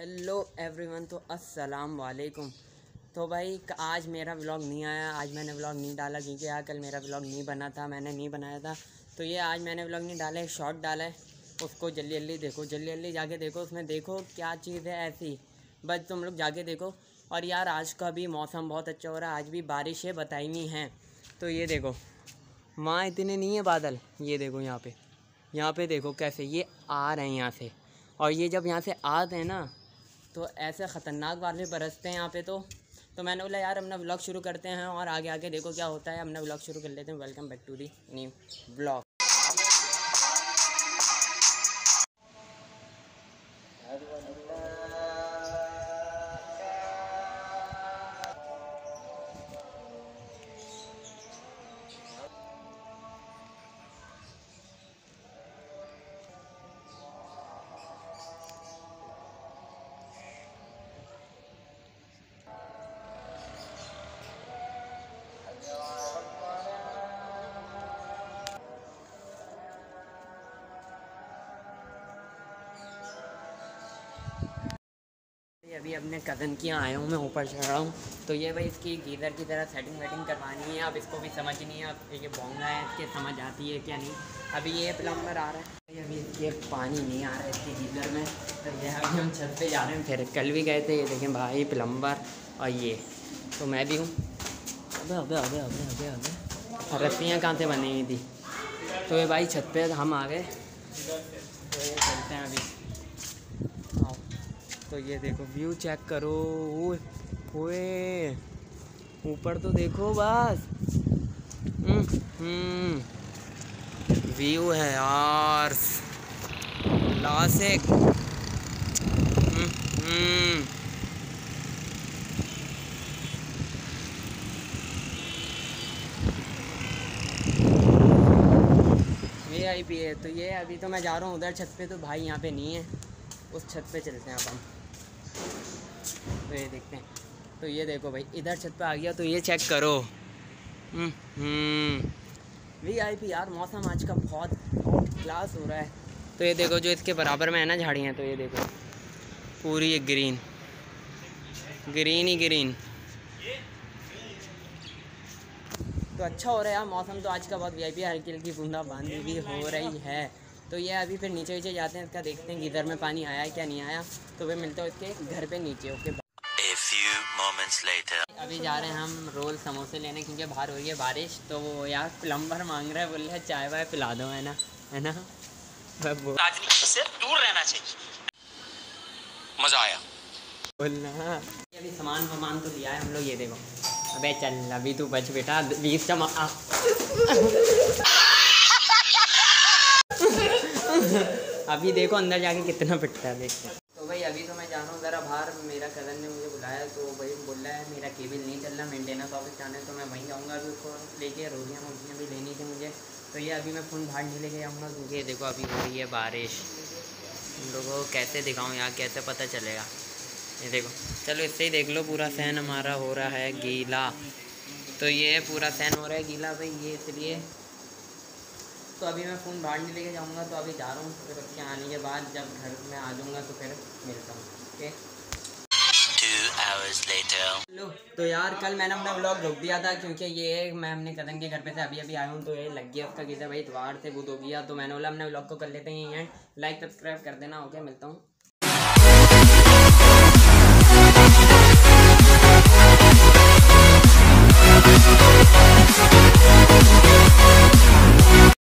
Hello everyone, तो अस्सलाम वालेकुम। तो भाई आज मेरा व्लॉग नहीं आया, आज मैंने व्लॉग नहीं डाला क्योंकि यार कल मेरा व्लॉग नहीं बना था, मैंने नहीं बनाया था। तो ये आज मैंने व्लॉग नहीं डाला, एक शॉर्ट डाला है, उसको जल्दी जल्दी जाके देखो, उसमें देखो क्या चीज़ है ऐसी, बस तुम लोग जाके देखो। और यार आज का भी मौसम बहुत अच्छा हो रहा है, आज भी बारिशें बताई नहीं हैं। तो ये देखो माँ, इतने नहीं है बादल, ये देखो यहाँ पे देखो कैसे ये आ रहे हैं यहाँ से, और ये जब यहाँ से आते हैं ना तो ऐसे ख़तरनाक वाले बरसते हैं यहाँ पे। तो मैंने बोला यार अपना व्लॉग शुरू करते हैं और आगे आगे देखो क्या होता है, अपना व्लॉग शुरू कर लेते हैं। Welcome back to the new vlog. अभी अपने कज़न के यहाँ आया हूँ मैं, ऊपर चढ़ रहा हूँ। तो ये भाई इसकी गीज़र की तरह सेटिंग वेटिंग करवानी है, अब इसको भी समझ नहीं है, अब ये बोंगा है, इसके समझ आती है क्या नहीं। अभी ये प्लम्बर आ रहा है भाई, अभी इसके पानी नहीं आ रहा है इसकी गीज़र में। तो यह अभी हम छत पे जा रहे हैं, फिर कल भी गए थे। ये देखें भाई प्लम्बर, और ये तो मैं भी हूँ। अबे रस्सियाँ कहाँ से बनी हुई थी। तो ये भाई छत पर हम आ गए, तो ये चलते हैं अभी। तो ये देखो व्यू चेक करो, ओए ऊपर तो देखो बस, व्यू है यार लासिक। ये आई पी है। तो ये अभी तो मैं जा रहा हूँ उधर छत पे, तो भाई यहाँ पे नहीं है, उस छत पे चलते हैं अब हम। तो ये देखते हैं, तो ये देखो भाई इधर छत पे आ गया। तो ये चेक करो VIP यार, मौसम आज का बहुत आउट क्लास हो रहा है। तो ये देखो जो इसके बराबर में है ना झाड़ियाँ, तो ये देखो पूरी ये ग्रीन। तो अच्छा हो रहा है यार मौसम तो आज का बहुत VIP, हल्की हल्की बूंदाबांदी भी हो रही है। तो ये अभी फिर नीचे जाते हैं, इसका देखते हैं गीज़र में पानी आया है क्या नहीं आया। तो वे मिलते हो इसके घर पे नीचे। Okay A few moments later. अभी जा रहे हैं हम रोल समोसे लेने क्योंकि बाहर हो रही है बारिश। तो यार प्लम्बर मांग रहा है, बोल रहा है चाय वाय पिला दो, है ना राजनीति से दूर रहना चाहिए। मज़ा आया बोलना। अभी सामान तो लिया है हम लोग, ये देखो। अबे चल अभी तू बच बेटा, 20 अभी देखो अंदर जाके कितना पिटता है, देखते हैं। तो भाई अभी तो मैं जा रहा हूँ ज़रा बाहर, मेरा कज़न ने मुझे बुलाया। तो भाई बोल रहा है मेरा केबल नहीं चल रहा, मेंटेनेंस ऑफिस जाना है, तो मैं वहीं जाऊँगा अभी उसको लेके। रोटियाँ वोटियाँ भी लेनी थी मुझे, तो ये अभी मैं फ़ोन बाहर नहीं लेके जाऊँगा क्योंकि देखो अभी हो रही है बारिश। उन लोगों को कैसे दिखाऊँ यार, कैसे पता चलेगा। ये देखो, चलो इससे ही देख लो, पूरा फैन हमारा हो रहा है गीला। तो ये पूरा फैन हो रहा है गीला भाई, ये इसलिए। तो अभी मैं फ़ोन बाहर नहीं लेके जाऊँगा, तो अभी जा रहा हूँ। फिर उसके आने के बाद जब घर में आ जाऊँगा तो फिर मिलता हूँ। Okay 2 hours later. लो तो यार कल मैंने अपना व्लॉग रोक दिया था क्योंकि ये मैं अपने कज़न के घर पे से अभी आया हूँ। तो ये लग गया उसका गीज़र भाई, इतवार से बुध हो गया। तो मैंने बोला अपने व्लॉग को कर लेते हैं, लाइक सब्सक्राइब कर देना। ओके मिलता हूँ।